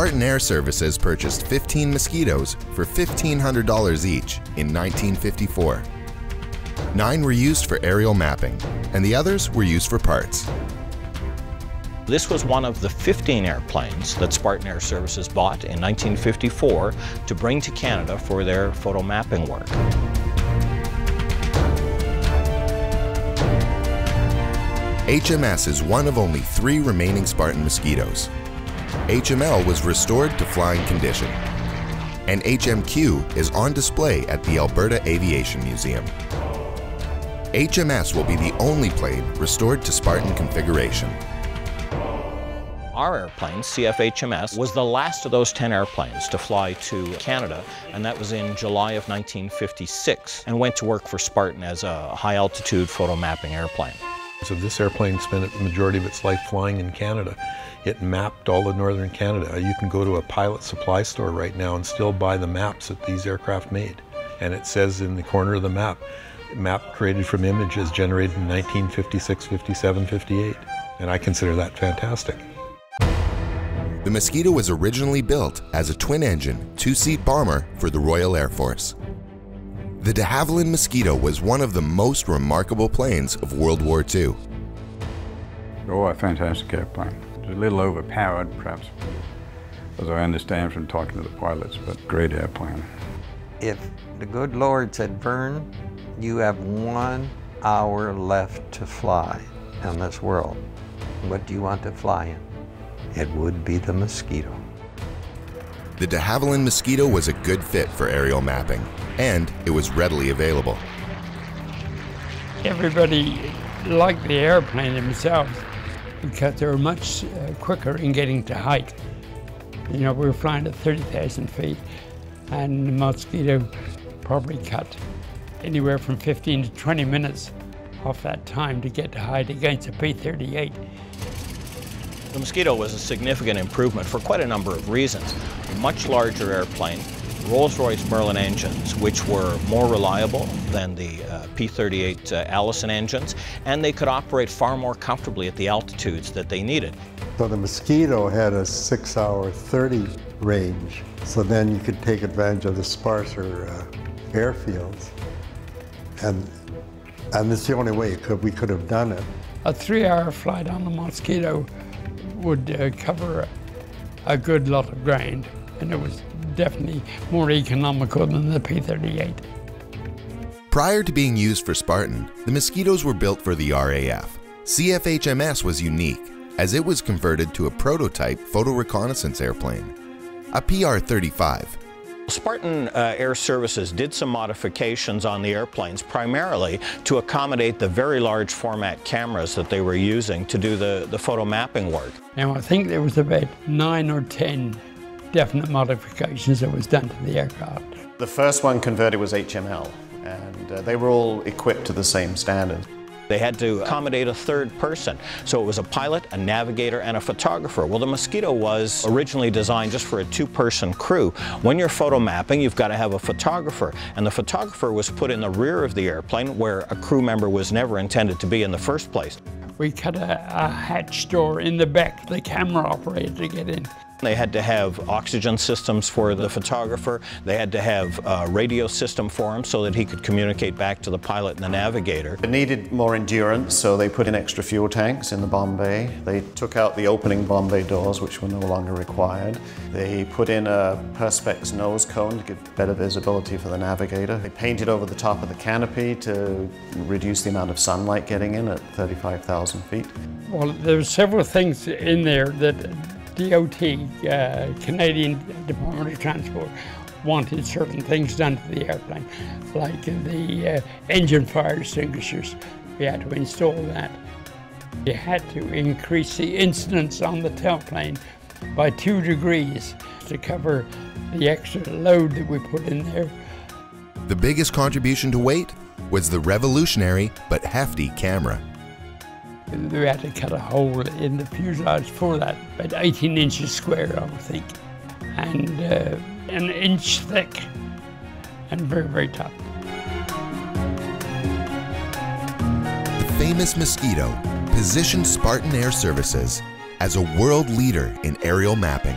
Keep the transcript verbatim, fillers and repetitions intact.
Spartan Air Services purchased fifteen Mosquitos for fifteen hundred dollars each in nineteen fifty-four. Nine were used for aerial mapping, and the others were used for parts. This was one of the fifteen airplanes that Spartan Air Services bought in nineteen fifty-four to bring to Canada for their photo mapping work. H M S is one of only three remaining Spartan Mosquitos. H M L was restored to flying condition, and H M Q is on display at the Alberta Aviation Museum. H M S will be the only plane restored to Spartan configuration. Our airplane, C F H M S, was the last of those ten airplanes to fly to Canada, and that was in July of nineteen fifty-six, and went to work for Spartan as a high-altitude photo mapping airplane. So this airplane spent the majority of its life flying in Canada. It mapped all of northern Canada. You can go to a pilot supply store right now and still buy the maps that these aircraft made. And it says in the corner of the map, map created from images generated in nineteen fifty-six, fifty-seven, fifty-eight. And I consider that fantastic. The Mosquito was originally built as a twin-engine, two-seat bomber for the Royal Air Force. The de Havilland Mosquito was one of the most remarkable planes of World War Two. Oh, a fantastic airplane. It was a little overpowered, perhaps, as I understand from talking to the pilots, but great airplane. If the good Lord said, "Vern, you have one hour left to fly in this world. What do you want to fly in?" It would be the Mosquito. The de Havilland Mosquito was a good fit for aerial mapping, and it was readily available. Everybody liked the airplane themselves because they were much uh, quicker in getting to height. You know, we were flying at thirty thousand feet, and the Mosquito probably cut anywhere from fifteen to twenty minutes off that time to get to height against a P thirty-eight. The Mosquito was a significant improvement for quite a number of reasons. A much larger airplane, Rolls-Royce Merlin engines, which were more reliable than the uh, P thirty-eight uh, Allison engines, and they could operate far more comfortably at the altitudes that they needed. So the Mosquito had a six hour thirty range, so then you could take advantage of the sparser uh, airfields. And, and it's the only way it could, we could have done it. A three hour flight on the Mosquito would uh, cover a good lot of ground, and it was definitely more economical than the P thirty-eight. Prior to being used for Spartan, the Mosquitos were built for the R A F. C F H M S was unique, as it was converted to a prototype photo reconnaissance airplane, a P R thirty-five. Spartan uh, Air Services did some modifications on the airplanes, primarily to accommodate the very large format cameras that they were using to do the, the photo mapping work. Now, I think there was about nine or ten definite modifications that was done to the aircraft. The first one converted was H M L, and uh, they were all equipped to the same standard. They had to accommodate a third person, so it was a pilot, a navigator, and a photographer. Well, the Mosquito was originally designed just for a two-person crew. When you're photo mapping, you've got to have a photographer, and the photographer was put in the rear of the airplane where a crew member was never intended to be in the first place. We cut a, a hatch door in the back, the camera operator to get in. They had to have oxygen systems for the photographer. They had to have a radio system for him so that he could communicate back to the pilot and the navigator. It needed more endurance, so they put in extra fuel tanks in the bomb bay. They took out the opening bomb bay doors, which were no longer required. They put in a Perspex nose cone to give better visibility for the navigator. They painted over the top of the canopy to reduce the amount of sunlight getting in at thirty-five thousand feet. Well, there's several things in there that D O T, uh, Canadian Department of Transport, wanted certain things done to the airplane, like the uh, engine fire extinguishers. We had to install that. You had to increase the incidence on the tailplane by two degrees to cover the extra load that we put in there. The biggest contribution to weight was the revolutionary but hefty camera. We had to cut a hole in the fuselage for that, about eighteen inches square, I would think, and uh, an inch thick, and very, very tough. The famous Mosquito positioned Spartan Air Services as a world leader in aerial mapping.